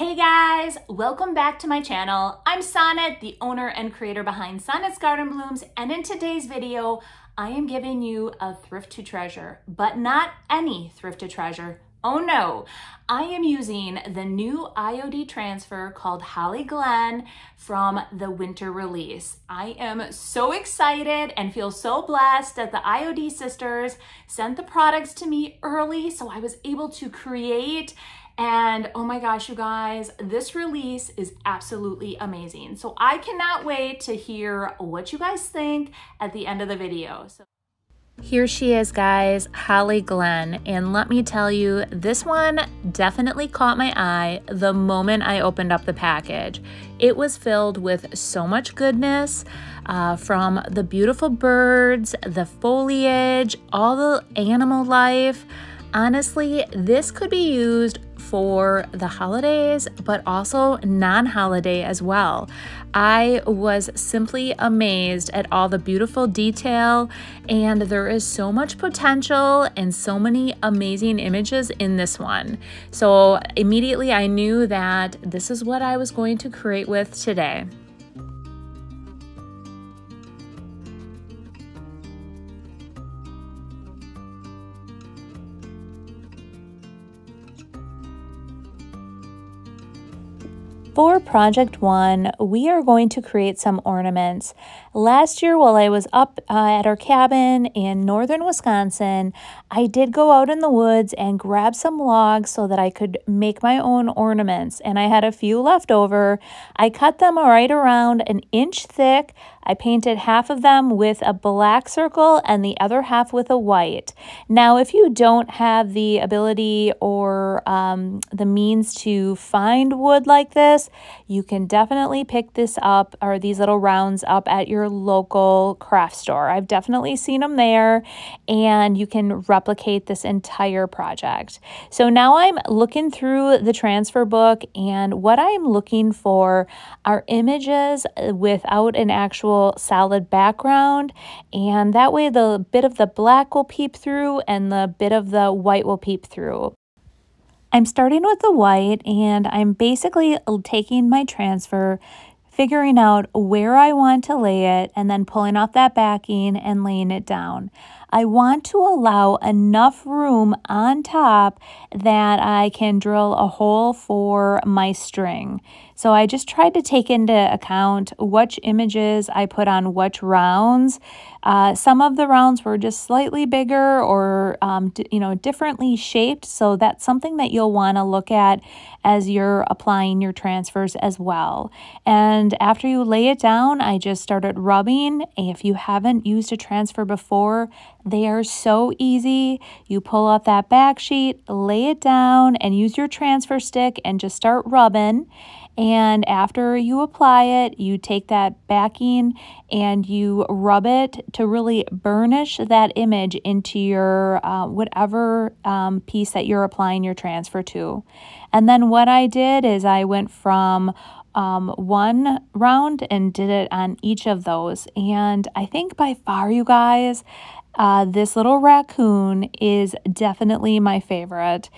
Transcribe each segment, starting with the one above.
Hey guys, welcome back to my channel. I'm Sonnet, the owner and creator behind Sonnet's Garden Blooms, and in today's video, I am giving you a thrift to treasure, but not any thrift to treasure. Oh no, I am using the new IOD transfer called Holly Glen from the winter release. I am so excited and feel so blessed that the IOD sisters sent the products to me early, so I was able to create. And oh my gosh, you guys, this release is absolutely amazing. So I cannot wait to hear what you guys think at the end of the video. Here she is, guys, Holly Glen, and let me tell you, this one definitely caught my eye the moment I opened up the package. It was filled with so much goodness, from the beautiful birds, the foliage, all the animal life. Honestly, this could be used for the holidays, but also non-holiday as well. I was simply amazed at all the beautiful detail, and there is so much potential and so many amazing images in this one. So immediately I knew that this is what I was going to create with today. For project one, we are going to create some ornaments. Last year, while I was up at our cabin in northern Wisconsin, I did go out in the woods and grab some logs so that I could make my own ornaments, and I had a few left over. I cut them right around an inch thick. I painted half of them with a black circle and the other half with a white. Now, if you don't have the ability or the means to find wood like this, you can definitely pick this up, or these little rounds up, at your local craft store. I've definitely seen them there, and you can replicate this entire project. So now I'm looking through the transfer book, and what I'm looking for are images without an actual solid background, and that way the bit of the black will peep through and the bit of the white will peep through. I'm starting with the white, and I'm basically taking my transfer, figuring out where I want to lay it, and then pulling off that backing and laying it down. I want to allow enough room on top that I can drill a hole for my string. So I just tried to take into account which images I put on which rounds. Some of the rounds were just slightly bigger or differently shaped, so that's something that you'll want to look at as you're applying your transfers as well. And after you lay it down, I just started rubbing. If you haven't used a transfer before, they are so easy. You pull off that back sheet, lay it down, and use your transfer stick and just start rubbing. And after you apply it, you take that backing and you rub it to really burnish that image into your whatever piece that you're applying your transfer to. And then what I did is I went from one round and did it on each of those. And I think by far, you guys, this little raccoon is definitely my favorite.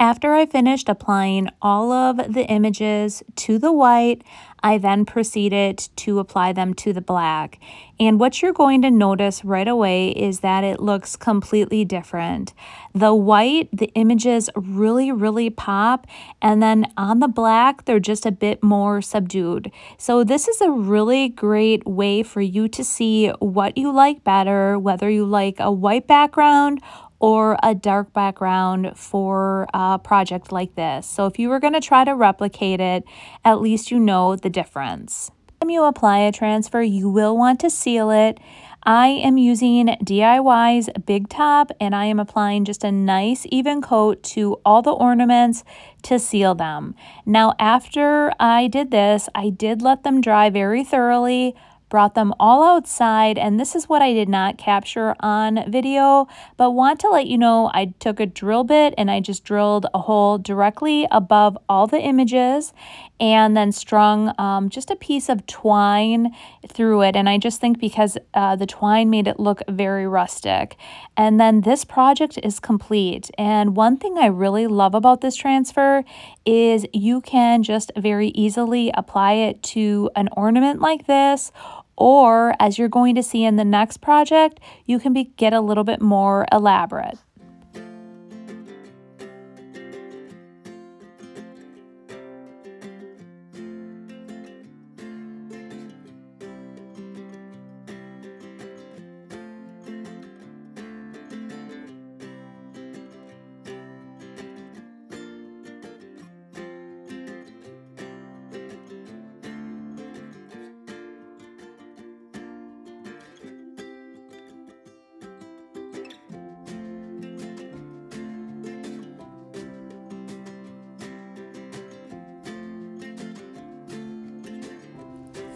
After I finished applying all of the images to the white, I then proceeded to apply them to the black. And what you're going to notice right away is that it looks completely different. The white, the images really, really pop. And then on the black, they're just a bit more subdued. So this is a really great way for you to see what you like better, whether you like a white background or a dark background for a project like this. So if you were going to try to replicate it, at least you know the difference. When you apply a transfer, you will want to seal it. I am using DIY's Big Top, and I am applying just a nice even coat to all the ornaments to seal them. Now, after I did this, I did let them dry very thoroughly, brought them all outside, and this is what I did not capture on video, but want to let you know I took a drill bit and I just drilled a hole directly above all the images and then strung just a piece of twine through it. And I just think because the twine made it look very rustic. And then this project is complete. And one thing I really love about this transfer is you can just very easily apply it to an ornament like this, or as you're going to see in the next project, you can get a little bit more elaborate.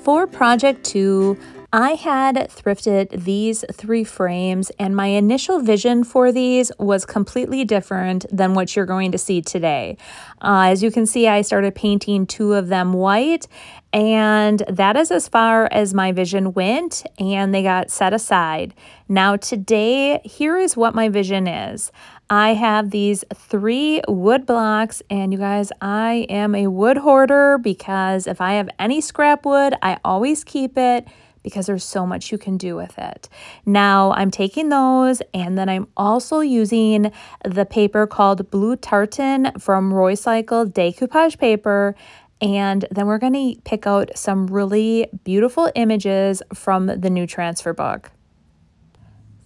For project 2, I had thrifted these 3 frames, and my initial vision for these was completely different than what you're going to see today. As you can see, I started painting 2 of them white, and that is as far as my vision went, and they got set aside. Now today, here is what my vision is. I have these 3 wood blocks, and you guys, I am a wood hoarder because if I have any scrap wood, I always keep it because there's so much you can do with it. Now I'm taking those, and then I'm also using the paper called Blue Tartan from Roycycle Decoupage Paper, and then we're going to pick out some really beautiful images from the new transfer book.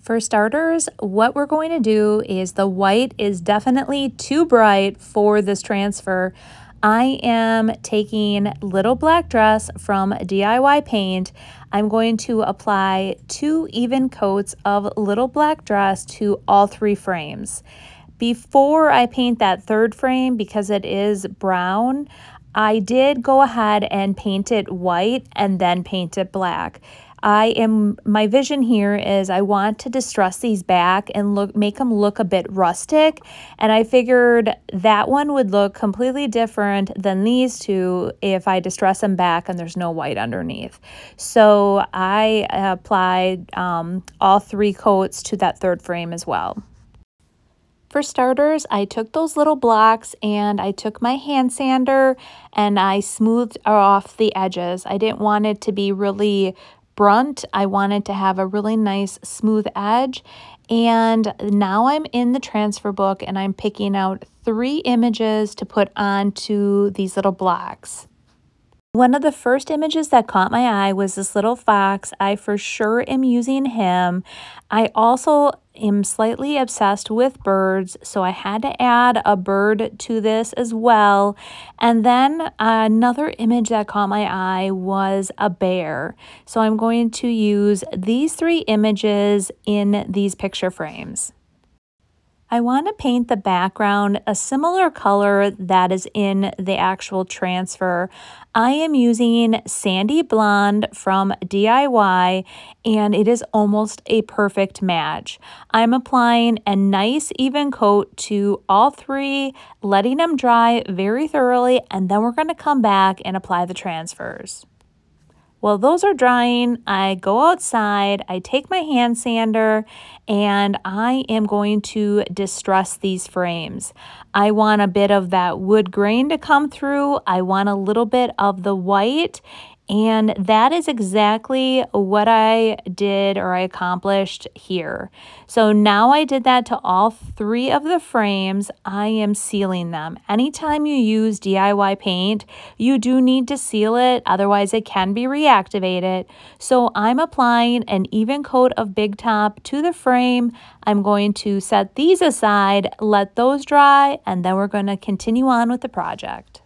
For starters, what we're going to do is the white is definitely too bright for this transfer. I am taking Little Black Dress from DIY Paint. I'm going to apply 2 even coats of Little Black Dress to all 3 frames. Before I paint that 3rd frame, because it is brown, I did go ahead and paint it white and then paint it black. My vision here is I want to distress these back and make them look a bit rustic, and I figured that one would look completely different than these 2 if I distress them back and there's no white underneath. So I applied all 3 coats to that 3rd frame as well. For starters, I took those little blocks and I took my hand sander and I smoothed off the edges. I didn't want it to be really blunt. I wanted to have a really nice smooth edge. And now I'm in the transfer book and I'm picking out 3 images to put onto these little blocks. One of the first images that caught my eye was this little fox. I for sure am using him. I also am slightly obsessed with birds, so I had to add a bird to this as well. And then another image that caught my eye was a bear. So I'm going to use these 3 images in these picture frames. I want to paint the background a similar color that is in the actual transfer. I am using Sandy Blonde from DIY, and it is almost a perfect match. I'm applying a nice even coat to all 3, letting them dry very thoroughly, and then we're going to come back and apply the transfers. While those are drying, I go outside, I take my hand sander, and I am going to distress these frames. I want a bit of that wood grain to come through. I want a little bit of the white, and that is exactly what I did or I accomplished here. So now I did that to all 3 of the frames. I am sealing them. Anytime you use DIY paint, you do need to seal it, otherwise it can be reactivated. So I'm applying an even coat of Big Top to the frame. I'm going to set these aside, let those dry, and then we're going to continue on with the project.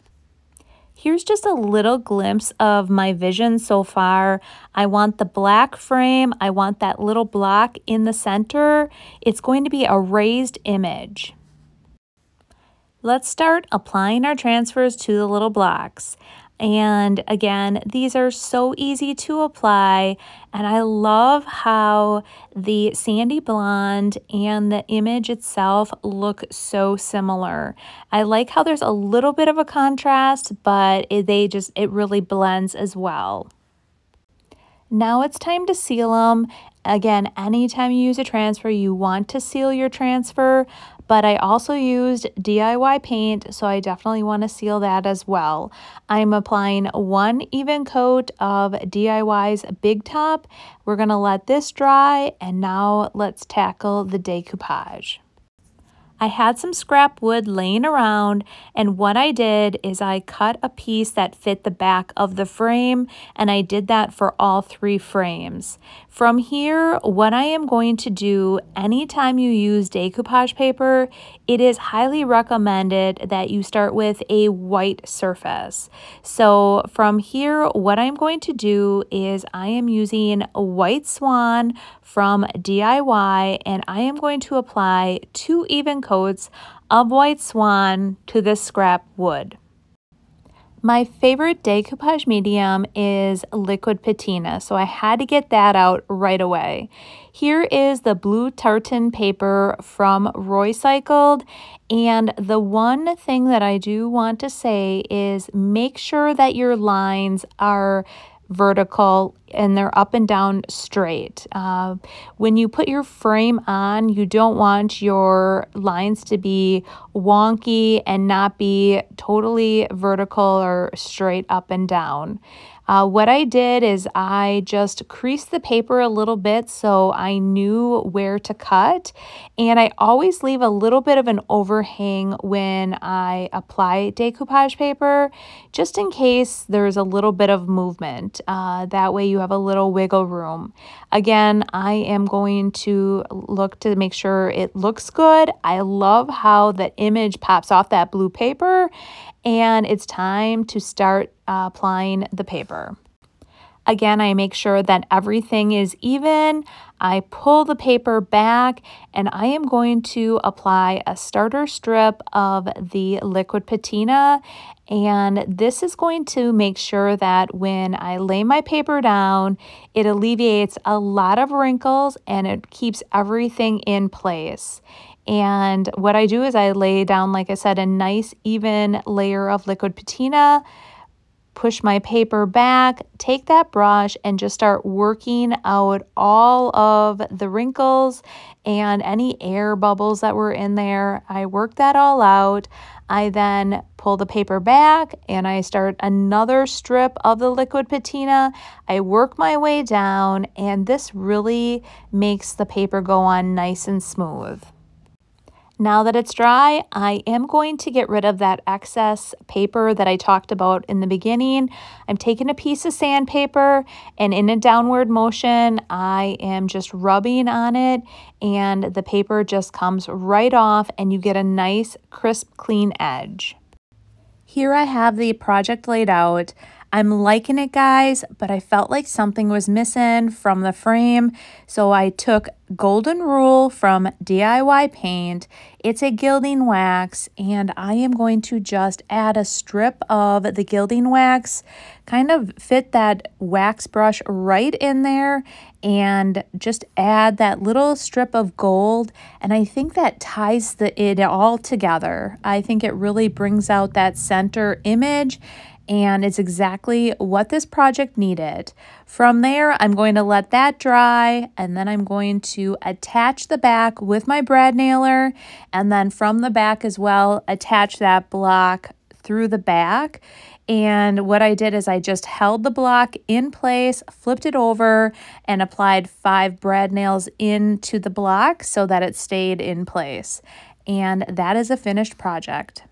Here's just a little glimpse of my vision so far. I want the black frame. I want that little block in the center. It's going to be a raised image. Let's start applying our transfers to the little blocks. And again, these are so easy to apply, and I love how the Sandy Blonde and the image itself look so similar. I like how there's a little bit of a contrast, but it really blends as well. Now it's time to seal them, Again, anytime you use a transfer, you want to seal your transfer, but I also used DIY paint, so I definitely want to seal that as well. I'm applying one even coat of DIY's Big Top. We're going to let this dry, and now let's tackle the decoupage. I had some scrap wood laying around, and what I did is I cut a piece that fit the back of the frame, and I did that for all three frames. From here, what I am going to do anytime you use decoupage paper, it is highly recommended that you start with a white surface. So from here, what I'm going to do is I am using White Swan from DIY, and I am going to apply two even coats of White Swan to this scrap wood. My favorite decoupage medium is liquid patina, so I had to get that out right away. Here is the Blue Tartan paper from Roycycle, and the one thing that I do want to say is make sure that your lines are vertical and they're up and down straight. When you put your frame on, you don't want your lines to be wonky and not be totally vertical or straight up and down. What I did is I just creased the paper a little bit so I knew where to cut, and I always leave a little bit of an overhang when I apply decoupage paper just in case there's a little bit of movement. That way you have a little wiggle room. Again, I am going to look to make sure it looks good. I love how the image pops off that blue paper, and it's time to start applying the paper. Again, I make sure that everything is even. I pull the paper back, and I am going to apply a starter strip of the liquid patina. And this is going to make sure that when I lay my paper down, it alleviates a lot of wrinkles and it keeps everything in place. And what I do is I lay down, like I said, a nice even layer of liquid patina, push my paper back, take that brush and just start working out all of the wrinkles and any air bubbles that were in there. I work that all out. I then pull the paper back and I start another strip of the liquid patina. I work my way down, and this really makes the paper go on nice and smooth. Now that it's dry, I am going to get rid of that excess paper that I talked about in the beginning. I'm taking a piece of sandpaper, and in a downward motion, I am just rubbing on it, and the paper just comes right off, and you get a nice, crisp, clean edge. Here I have the project laid out. I'm liking it, guys, but I felt like something was missing from the frame, so I took Golden Rule from DIY paint. It's a gilding wax, and I am going to just add a strip of the gilding wax, kind of fit that wax brush right in there, and just add that little strip of gold, and I think that ties it all together. I think it really brings out that center image, and it's exactly what this project needed. From there, I'm going to let that dry, and then I'm going to attach the back with my brad nailer, and then from the back as well, attach that block through the back. And what I did is I just held the block in place, flipped it over, and applied 5 brad nails into the block so that it stayed in place. And that is a finished project.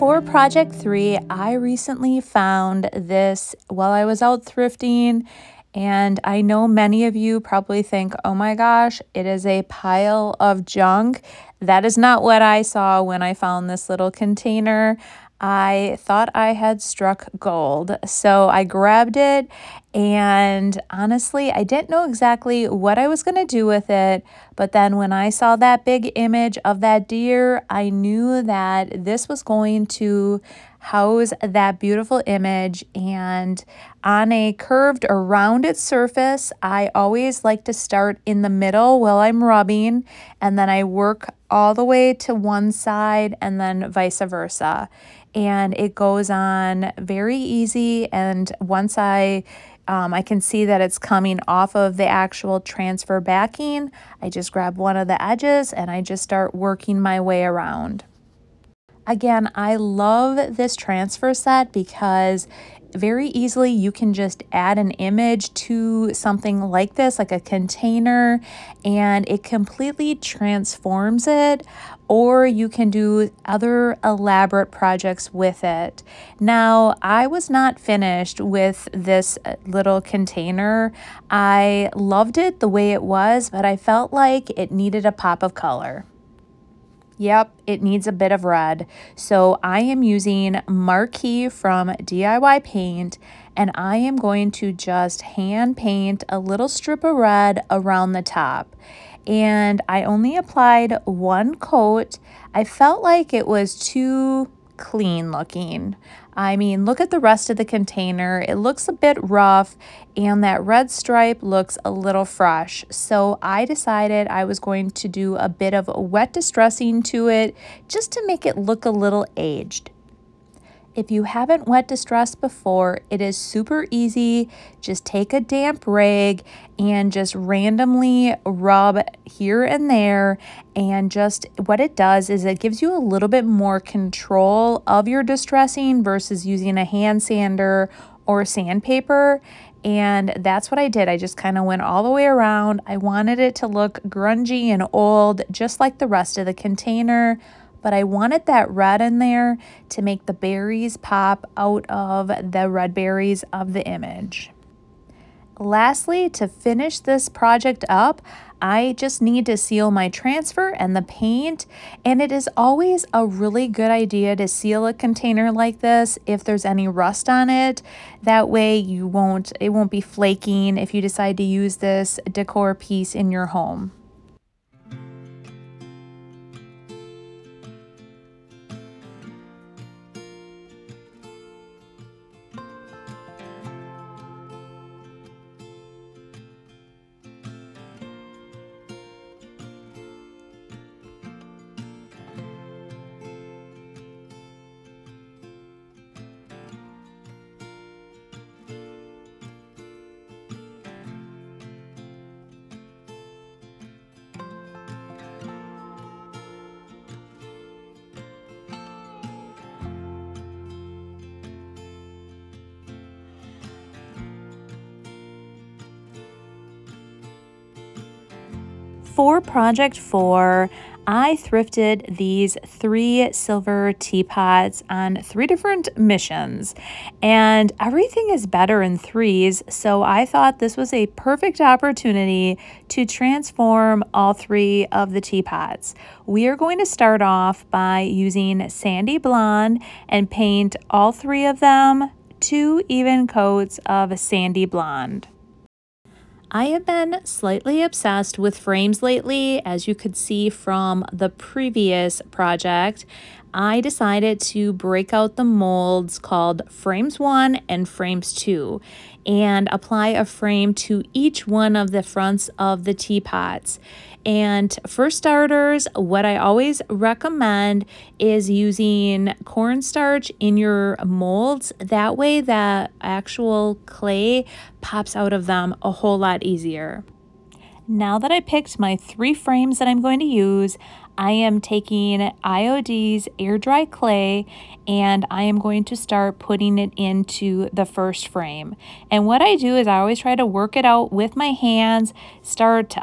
For project 3, I recently found this while I was out thrifting, and I know many of you probably think, oh my gosh, it is a pile of junk. That is not what I saw when I found this little container. I thought I had struck gold, so I grabbed it, and honestly, I didn't know exactly what I was going to do with it, but then when I saw that big image of that deer, I knew that this was going to house that beautiful image. And on a curved or rounded surface, I always like to start in the middle while I'm rubbing, and then I work all the way to one side and then vice versa. And it goes on very easy, and once I can see that it's coming off of the actual transfer backing, I just grab one of the edges and I just start working my way around. Again, I love this transfer set because very easily you can just add an image to something like this, like a container, and it completely transforms it, or you can do other elaborate projects with it. Now, I was not finished with this little container. I loved it the way it was, but I felt like it needed a pop of color. Yep, it needs a bit of red. So I am using Marquee from DIY Paint, and I am going to just hand paint a little strip of red around the top. And I only applied one coat. I felt like it was too clean looking. I mean, look at the rest of the container. It looks a bit rough, and that red stripe looks a little fresh. So I decided I was going to do a bit of wet distressing to it just to make it look a little aged. If you haven't wet distressed before, it is super easy. Just take a damp rag and just randomly rub here and there, and just what it does is it gives you a little bit more control of your distressing versus using a hand sander or sandpaper. And that's what I did. I just kind of went all the way around. I wanted it to look grungy and old, just like the rest of the container, but I wanted that red in there to make the berries pop out of the red berries of the image. Lastly, to finish this project up, I just need to seal my transfer and the paint, and it is always a really good idea to seal a container like this if there's any rust on it. That way it won't be flaking if you decide to use this decor piece in your home. For project 4, I thrifted these 3 silver teapots on 3 different missions, and everything is better in 3s, so I thought this was a perfect opportunity to transform all 3 of the teapots. We are going to start off by using Sandy Blonde and paint all 3 of them 2 even coats of Sandy Blonde. I have been slightly obsessed with frames lately, as you could see from the previous project. I decided to break out the molds called frames 1 and frames 2 and apply a frame to each one of the fronts of the teapots. And for starters, what I always recommend is using cornstarch in your molds. That way the actual clay pops out of them a whole lot easier. Now that I picked my 3 frames that I'm going to use, I am taking IOD's air dry clay and I am going to start putting it into the first frame. And what I do is I always try to work it out with my hands, start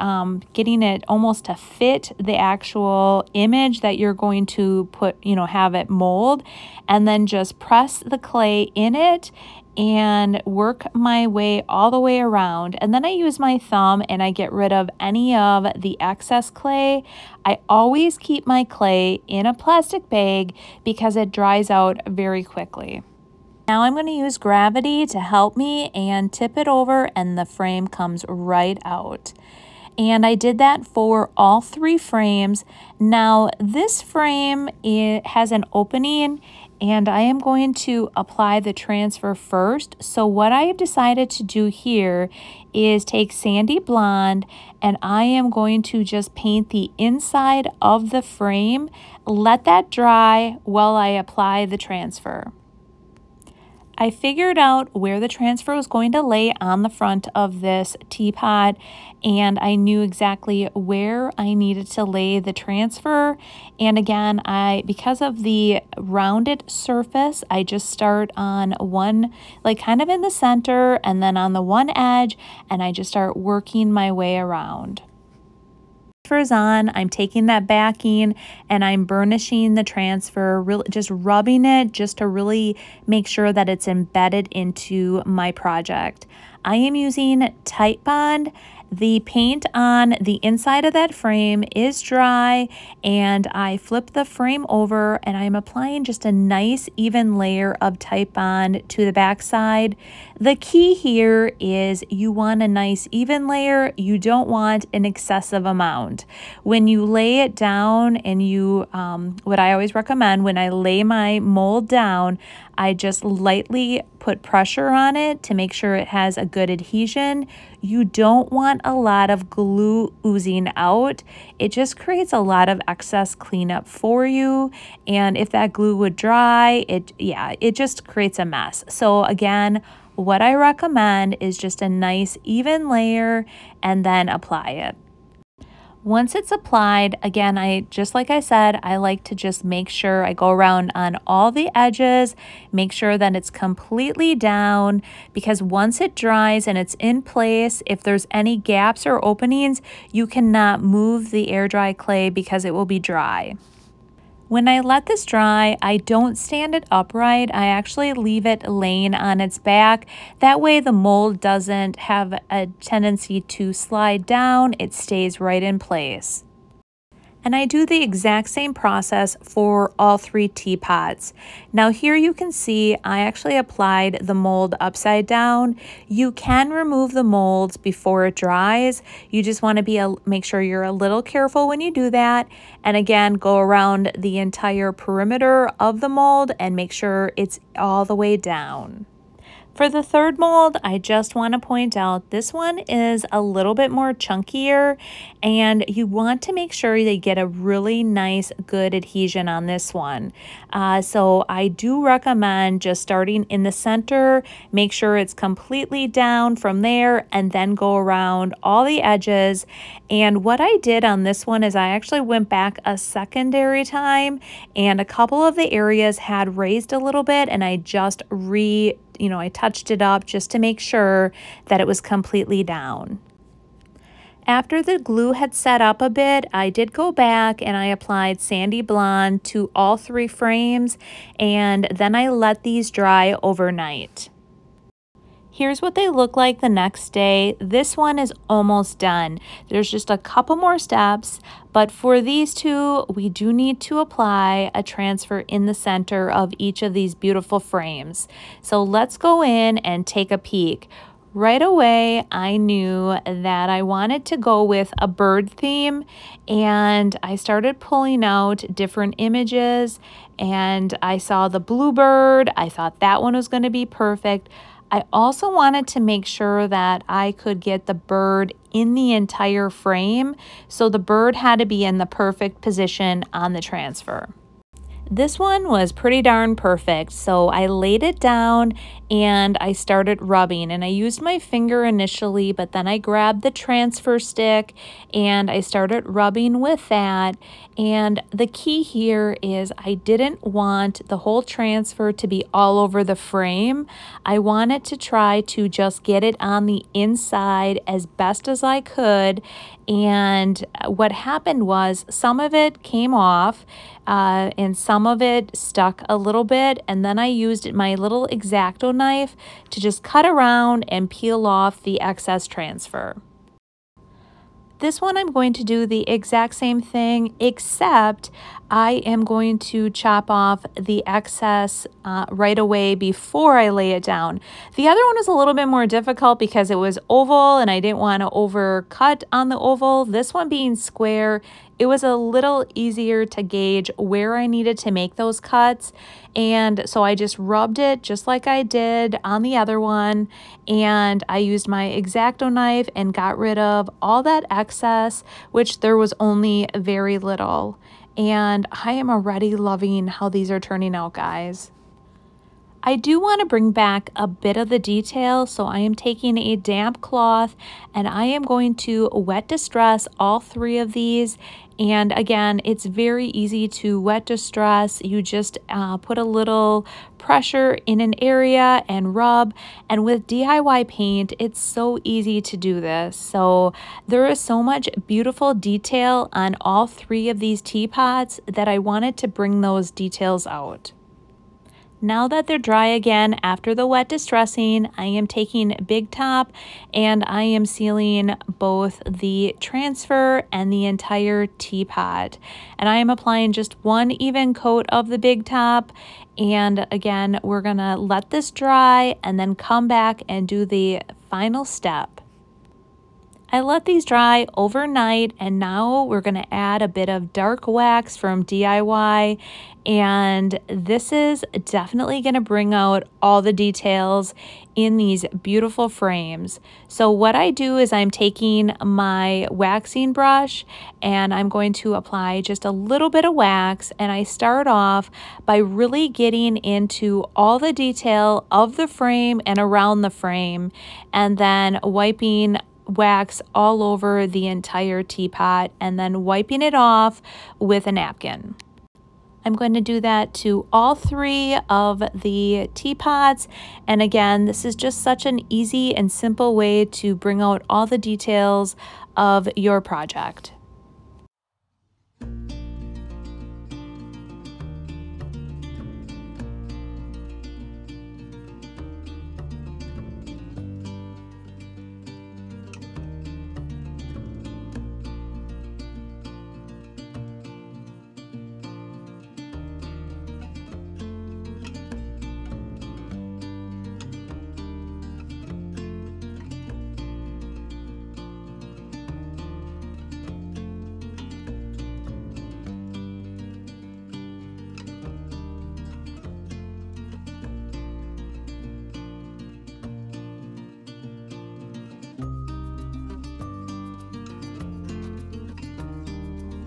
getting it almost to fit the actual image that you're going to put, you know, have it mold, and then just press the clay in it and work my way all the way around. And then I use my thumb and I get rid of any of the excess clay. I always keep my clay in a plastic bag because it dries out very quickly. Now I'm going to use gravity to help me and tip it over, and the frame comes right out. And I did that for all three frames. Now this frame, it has an opening, and I am going to apply the transfer first. So what I have decided to do here is take Sandy Blonde, and I am going to just paint the inside of the frame, let that dry while I apply the transfer. I figured out where the transfer was going to lay on the front of this teapot, and I knew exactly where I needed to lay the transfer. And again, because of the rounded surface, I just start on one, like kind of in the center, and then on the one edge, and I just start working my way around. On, I'm taking that backing and I'm burnishing the transfer, really just rubbing it just to really make sure that it's embedded into my project. I am using Titebond. The paint on the inside of that frame is dry, and I flip the frame over and I'm applying just a nice even layer of Titebond to the backside. The key here is you want a nice even layer. You don't want an excessive amount. When you lay it down and you, what I always recommend when I lay my mold down, I just lightly put pressure on it to make sure it has a good adhesion. You don't want a lot of glue oozing out. It just creates a lot of excess cleanup for you. And if that glue would dry, it just creates a mess. So again, what I recommend is just a nice even layer and then apply it. Once it's applied, again, just like I said, I like to just make sure I go around on all the edges, make sure that it's completely down, because once it dries and it's in place, if there's any gaps or openings, you cannot move the air dry clay because it will be dry. When I let this dry, I don't stand it upright. I actually leave it laying on its back. That way the mold doesn't have a tendency to slide down. It stays right in place. And I do the exact same process for all three teapots. Now here you can see I actually applied the mold upside down. You can remove the molds before it dries. You just want to make sure you're a little careful when you do that. And again, go around the entire perimeter of the mold and make sure it's all the way down. For the third mold, I just want to point out this one is a little bit more chunkier, and you want to make sure they get a really nice, good adhesion on this one. So I do recommend just starting in the center, make sure it's completely down from there, and then go around all the edges. And what I did on this one is I actually went back a secondary time, and a couple of the areas had raised a little bit, and I just I touched it up just to make sure that it was completely down. After the glue had set up a bit, I did go back and I applied Sandy Blonde to all three frames, and then I let these dry overnight. Here's what they look like the next day. This one is almost done. There's just a couple more steps, but for these two, we do need to apply a transfer in the center of each of these beautiful frames. So let's go in and take a peek. Right away, I knew that I wanted to go with a bird theme, and I started pulling out different images, and I saw the bluebird. I thought that one was going to be perfect. I also wanted to make sure that I could get the bird in the entire frame, so the bird had to be in the perfect position on the transfer. This one was pretty darn perfect, so I laid it down and I started rubbing, and I used my finger initially, but then I grabbed the transfer stick and I started rubbing with that. And the key here is I didn't want the whole transfer to be all over the frame. I wanted to try to just get it on the inside as best as I could. And what happened was some of it came off and some of it stuck a little bit, and then I used my little X-Acto knife to just cut around and peel off the excess transfer. This one I'm going to do the exact same thing, except I am going to chop off the excess right away before I lay it down. The other one was a little bit more difficult because it was oval and I didn't want to overcut on the oval. This one being square, it was a little easier to gauge where I needed to make those cuts. And so I just rubbed it just like I did on the other one. And I used my X-Acto knife and got rid of all that excess, which there was only very little. And I am already loving how these are turning out, guys. I do want to bring back a bit of the detail, so I am taking a damp cloth and I am going to wet distress all three of these. And again, it's very easy to wet distress. You just put a little pressure in an area and rub. And with DIY paint, it's so easy to do this. So there is so much beautiful detail on all three of these teapots that I wanted to bring those details out. Now that they're dry again after the wet distressing, I am taking Big Top and I am sealing both the transfer and the entire teapot. And I am applying just one even coat of the Big Top. And again, we're gonna let this dry and then come back and do the final step. I let these dry overnight, and now we're going to add a bit of dark wax from DIY, and this is definitely going to bring out all the details in these beautiful frames. So what I do is I'm taking my waxing brush and I'm going to apply just a little bit of wax, and I start off by really getting into all the detail of the frame and around the frame, and then wiping wax all over the entire teapot and then wiping it off with a napkin. I'm going to do that to all three of the teapots. And again, this is just such an easy and simple way to bring out all the details of your project.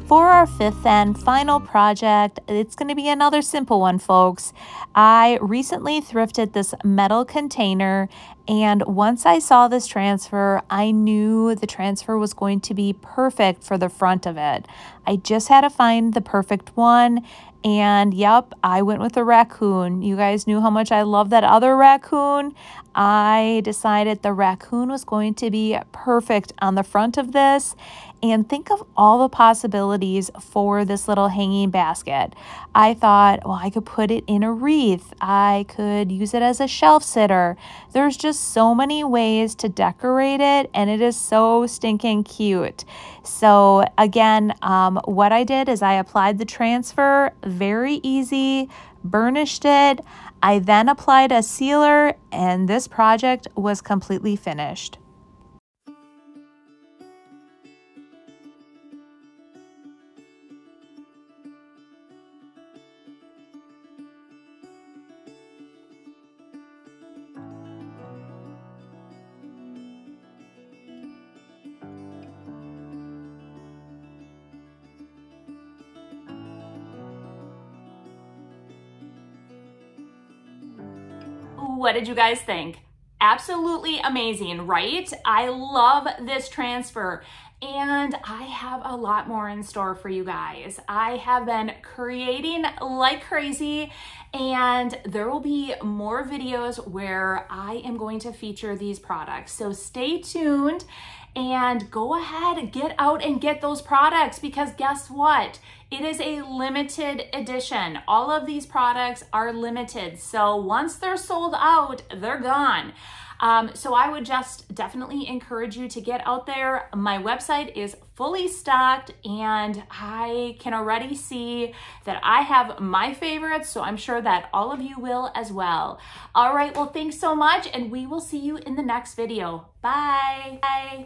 For our fifth and final project, it's going to be another simple one, folks. I recently thrifted this metal container, and once I saw this transfer, I knew the transfer was going to be perfect for the front of it. I just had to find the perfect one, and yep, I went with a raccoon. You guys knew how much I love that other raccoon. I decided the raccoon was going to be perfect on the front of this. And think of all the possibilities for this little hanging basket. I thought, well, I could put it in a wreath. I could use it as a shelf sitter. There's just so many ways to decorate it, and it is so stinking cute. So again, what I did is I applied the transfer, very easy, burnished it. I then applied a sealer, and this project was completely finished. What did you guys think? Absolutely amazing, right? I love this transfer. And I have a lot more in store for you guys. I have been creating like crazy, and there will be more videos where I am going to feature these products. So stay tuned and go ahead and get out and get those products, because guess what? It is a limited edition. All of these products are limited. So once they're sold out, they're gone. So I would just definitely encourage you to get out there. My website is fully stocked, and I can already see that I have my favorites, so I'm sure that all of you will as well. All right, well, thanks so much, and we will see you in the next video. Bye. Bye.